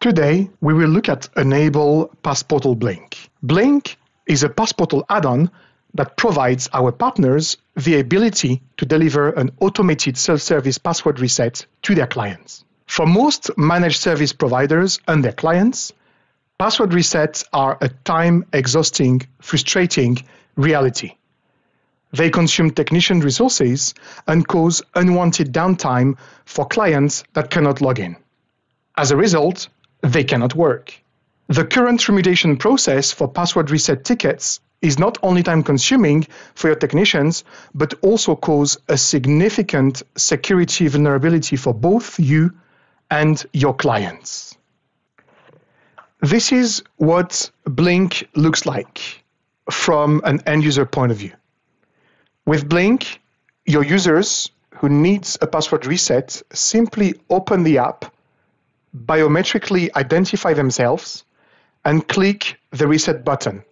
Today, we will look at Enable Passportal Blink. Blink is a Passportal add-on that provides our partners the ability to deliver an automated self-service password reset to their clients. For most managed service providers and their clients, password resets are a time-exhausting, frustrating reality. They consume technician resources and cause unwanted downtime for clients that cannot log in. As a result, they cannot work. The current remediation process for password reset tickets is not only time-consuming for your technicians, but also causes a significant security vulnerability for both you and your clients. This is what Blink looks like from an end-user point of view. With Blink, your users who need a password reset simply open the app, biometrically identify themselves, and click the reset button.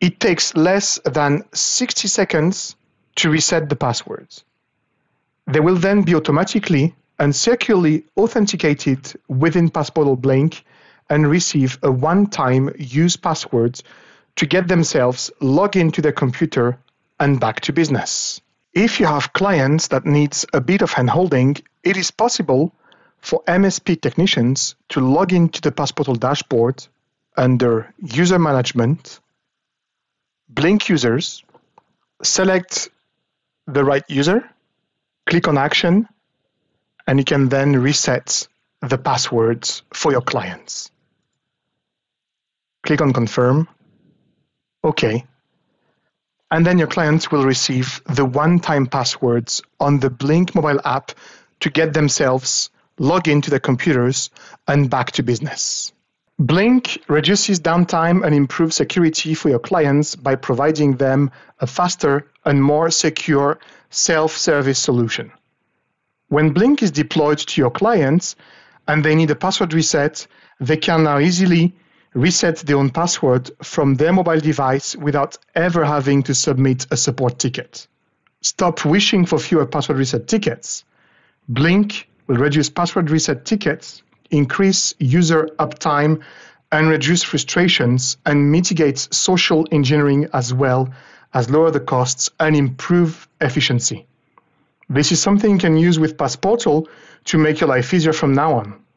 It takes less than 60 seconds to reset the passwords. They will then be automatically and securely authenticated within Passportal Blink and receive a one-time use password to get themselves logged into their computer and back to business. If you have clients that need a bit of handholding, it is possible for MSP technicians to log into the Passportal dashboard under User Management, Blink Users, select the right user, click on Action, and you can then reset the passwords for your clients. Click on Confirm, OK, and then your clients will receive the one-time passwords on the Blink mobile app to get themselves log into their computers and back to business. Blink reduces downtime and improves security for your clients by providing them a faster and more secure self-service solution. When Blink is deployed to your clients and they need a password reset, they can now easily reset their own password from their mobile device without ever having to submit a support ticket. Stop wishing for fewer password reset tickets. Blink will reduce password reset tickets, increase user uptime, and reduce frustrations, and mitigate social engineering as well as lower the costs and improve efficiency. This is something you can use with Passportal to make your life easier from now on.